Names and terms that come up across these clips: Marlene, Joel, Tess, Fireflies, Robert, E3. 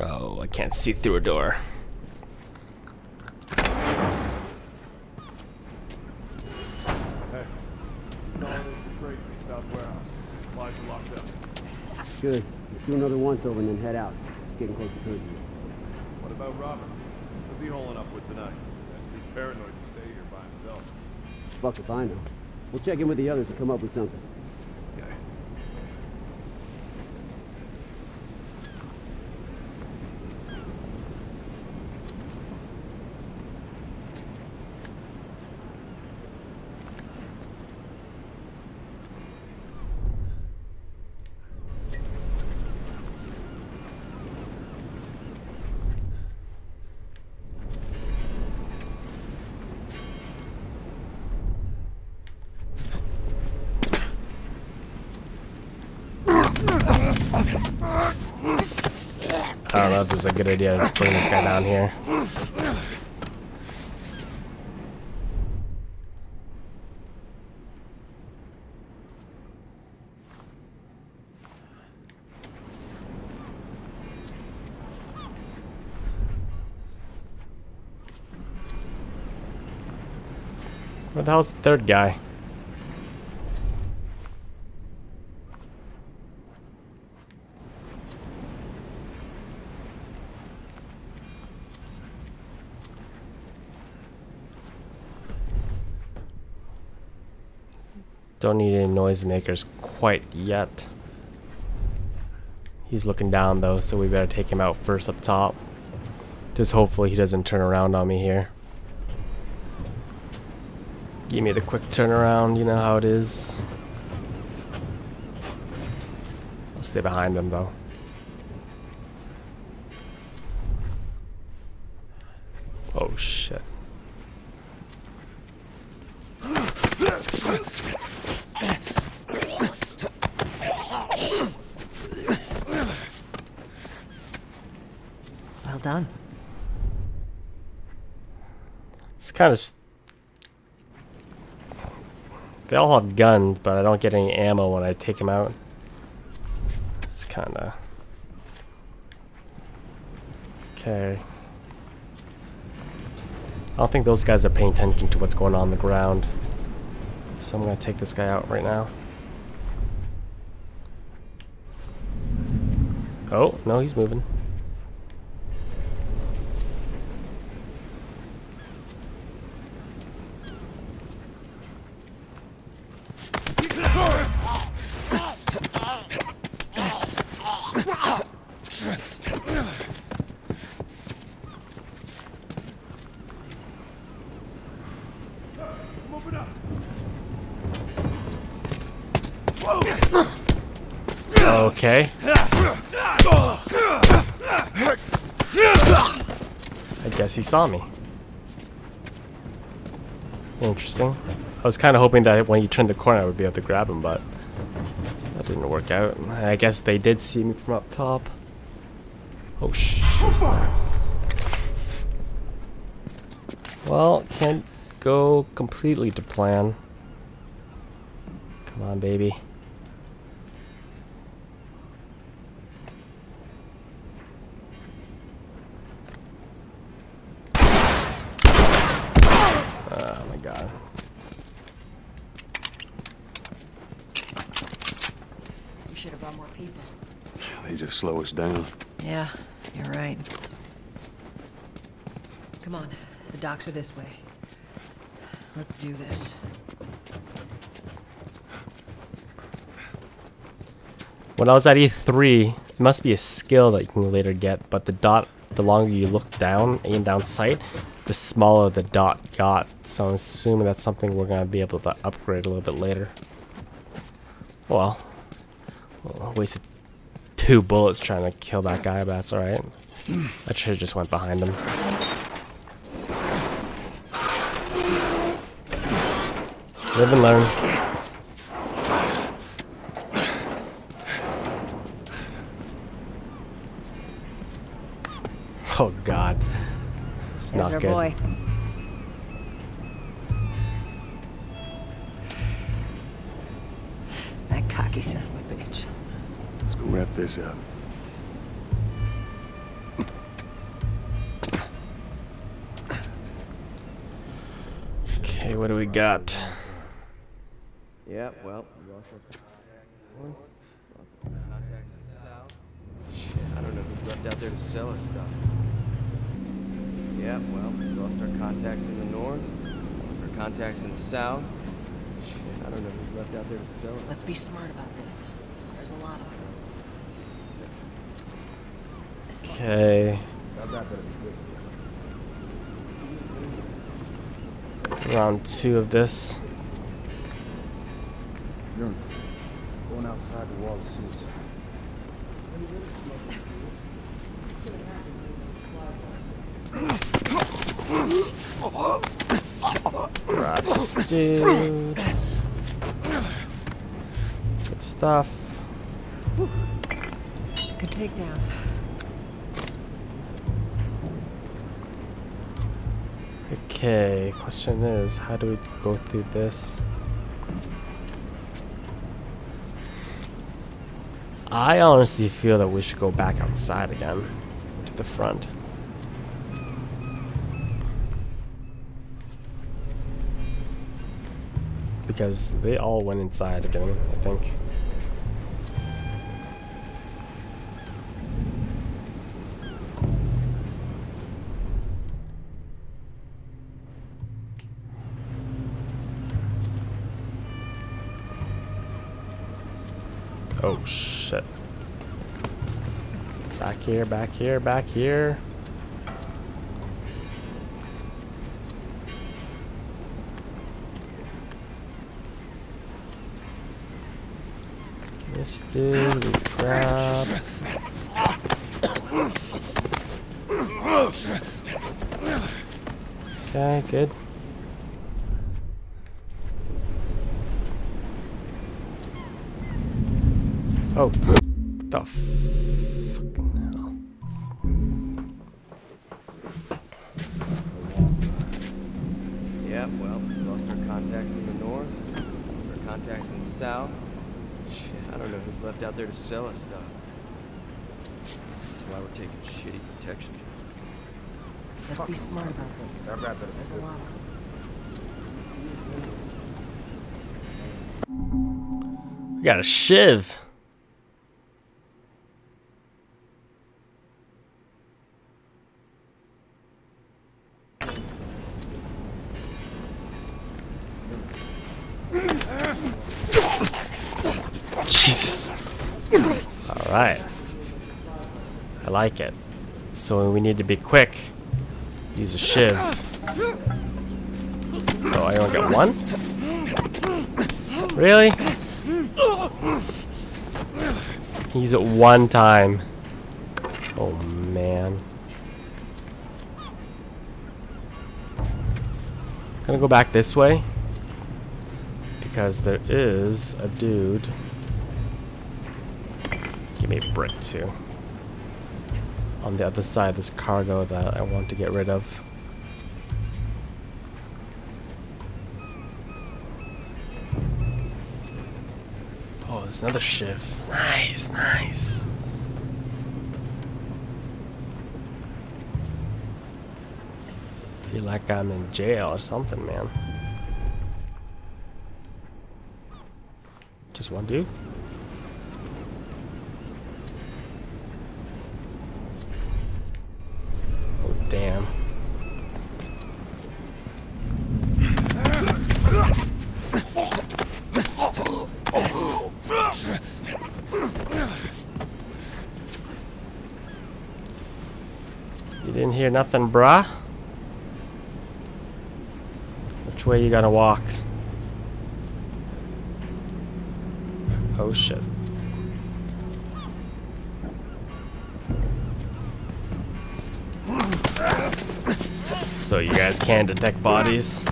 Oh, I can't see through a door. Good. Let's do another once-over and then head out. It's getting close to curfew. What about Robert? What's he holding up with tonight? He's paranoid to stay here by himself. Fuck if I know. We'll check in with the others and come up with something. Okay. I don't know if this is a good idea to bring this guy down here. Where the hell's the third guy? Don't need any noisemakers quite yet. He's looking down though, so we better take him out first up top. Just hopefully he doesn't turn around on me here. Give me the quick turnaround, you know how it is. I'll stay behind him though. Oh shit. Done. It's kind of... They all have guns, but I don't get any ammo when I take them out. It's kind of... Okay. I don't think those guys are paying attention to what's going on the ground. So I'm going to take this guy out right now. Oh, no, he's moving. Okay. I guess he saw me. Interesting. I was kind of hoping that when you turned the corner I would be able to grab him, but that didn't work out. I guess they did see me from up top. Oh shit. Well, can't go completely to plan. Come on, baby. Slow us down. Yeah, you're right. Come on, the docks are this way. Let's do this. When I was at E3, it must be a skill that you can later get, but the longer you look down, aim down sight, the smaller the dot got. So I'm assuming that's something we're gonna be able to upgrade a little bit later. Well, wasted 2 bullets trying to kill that guy, but that's alright. I should have just went behind him. Live and learn. Oh god. It's not good. There's our boy. That cocky son of a bitch. Let's go wrap this up. Okay, what do we got? Yeah, well, you also shit, I don't know who's left out there to sell us stuff. Yeah, well, we lost our contacts in the north, our contacts in the south. Shit, I don't know who's left out there to sell us. Let's be smart about this. There's a lot of them. Okay. Round two of this. Going outside the wall of suicide. Right, let's do good stuff. Good takedown. Okay, question is, how do we go through this? I honestly feel that we should go back outside again, to the front. Because they all went inside again, I think. Oh shit. Back here, back here, back here. Let's do the crap. Okay, good. Oh, what the fucking hell. Yeah, well, we lost our contacts in the north, our contacts in the south. Shit, I don't know who's left out there to sell us stuff. This is why we're taking shitty protection. Let's be smart about this. There's a lot of them. We got a shiv. Jesus. Alright. I like it. So we need to be quick. Use a shiv. Oh, I only got one? Really? I can use it one time. Oh man. I'm gonna go back this way because there is a dude. Give me a brick too. On the other side, this cargo that I want to get rid of. Another shift. Nice, nice. Feel like I'm in jail or something, man. Just one dude? Oh, damn. You didn't hear nothing, brah? Which way you gonna walk? Oh shit. So you guys can detect bodies.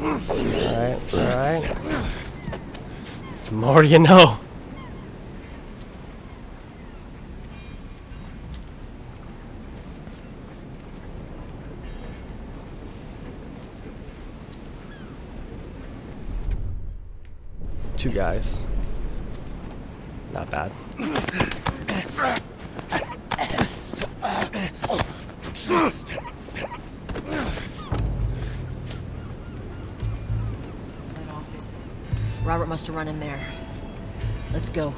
Alright, alright. The more you know. Two guys. Not bad. must have run in there. Let's go.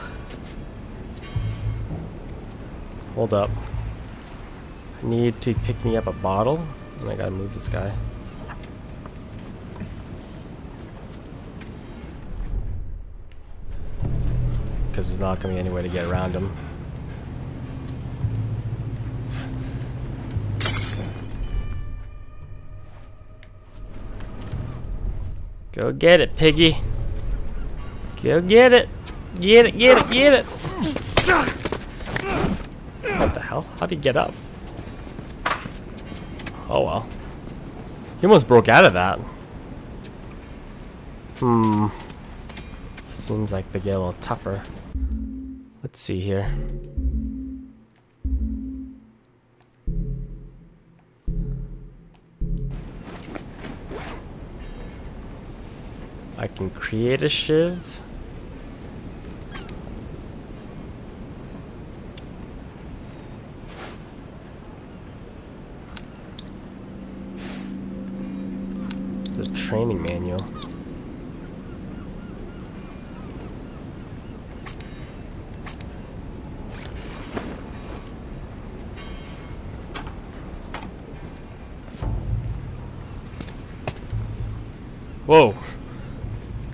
Hold up. I need to pick me up a bottle, and I gotta move this guy. Because there's not gonna be any way to get around him. Go get it, piggy. Go get it. Get it, get it, get it. What the hell? How'd he get up? Oh well. He almost broke out of that. Hmm. Seems like they get a little tougher. Let's see here. I can create a shiv. It's a training manual. Whoa.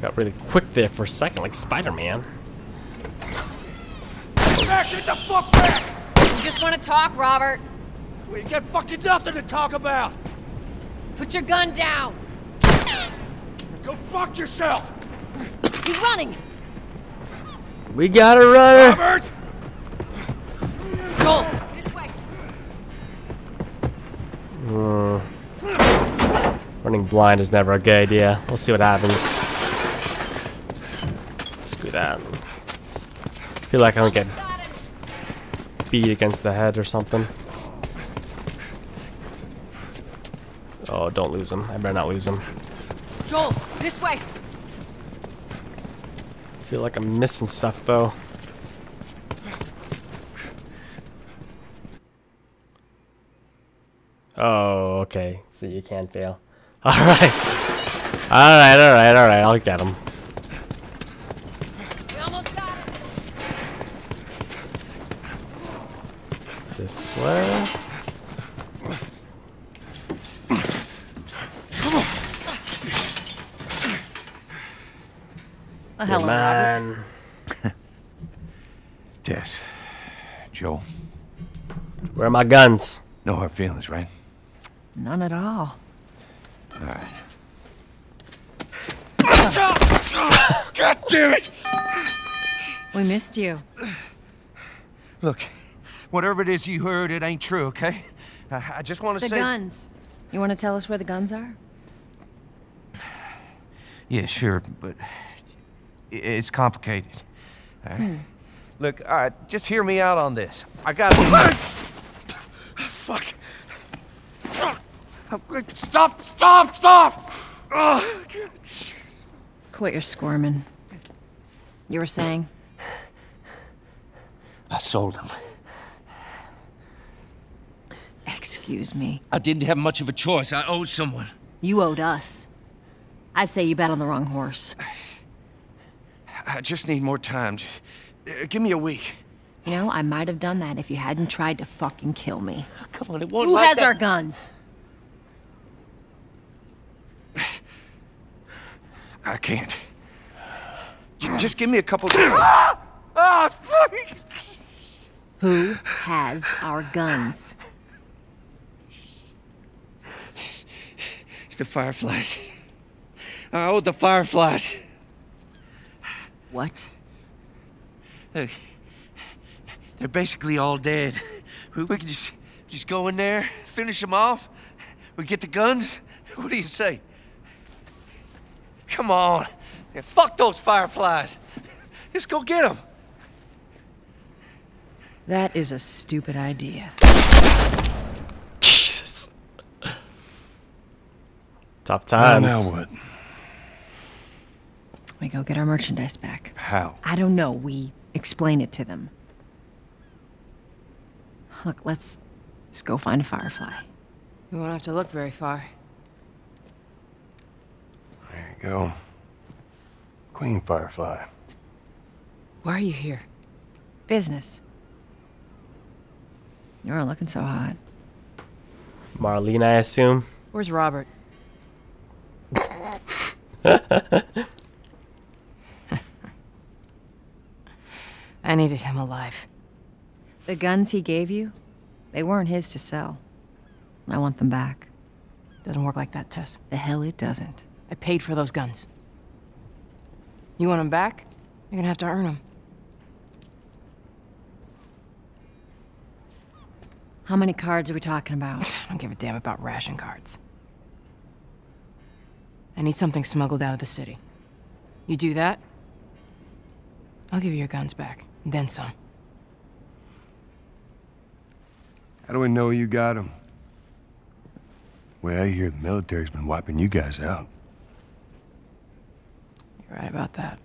Got really quick there for a second, like Spider-Man. Back, get the fuck back! You just want to talk, Robert. We got fucking nothing to talk about. Put your gun down. Go fuck yourself. He's running. We got a runner. Robert. Joel, this way. Running blind is never a good idea. We'll see what happens. Screw that. Feel like I don't get beat against the head or something. Oh, don't lose him. I better not lose him. Joel, this way. Feel like I'm missing stuff though. Oh, okay. So you can't fail. All right. All right. All right. All right. I'll get him. This way. Oh, hello, man. Tess, Joel. Where are my guns? No hard feelings, right? None at all. All right. God damn it! We missed you. Look. Whatever it is you heard, it ain't true, okay? I just want to say... The guns. You want to tell us where the guns are? Yeah, sure, but it's complicated. All right? Look, all right, just hear me out on this. I got... Fuck. Stop, stop, stop! Oh, quit your squirming. You were saying? I sold them. Excuse me. I didn't have much of a choice. I owed someone. You owed us. I say you bet on the wrong horse. I just need more time. Just, give me a week. You know, I might have done that if you hadn't tried to fucking kill me. Come on, it won't like that. Who has our guns? I can't. Just give me a couple days. Who has our guns? The Fireflies. I owed the Fireflies. What? Look, they're basically all dead. We can just go in there, finish them off. We get the guns. What do you say? Come on. Yeah, fuck those Fireflies. Let's go get them. That is a stupid idea. Tough times. Now what? We go get our merchandise back. How? I don't know. We explain it to them. Look, let's go find a Firefly. We won't have to look very far. There you go. Queen Firefly. Why are you here? Business. You're looking so hot. Marlene, I assume. Where's Robert? I needed him alive. The guns he gave you, they weren't his to sell. I want them back. Doesn't work like that, Tess. The hell it doesn't. I paid for those guns. You want them back? You're gonna have to earn them. How many cards are we talking about? I don't give a damn about ration cards. I need something smuggled out of the city. You do that, I'll give you your guns back, and then some. How do we know you got them? Well, I hear the military's been wiping you guys out. You're right about that.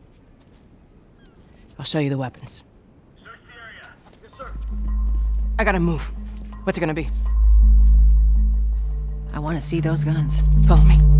I'll show you the weapons. Search the area. Yes, sir. I gotta move. What's it gonna be? I want to see those guns. Follow me.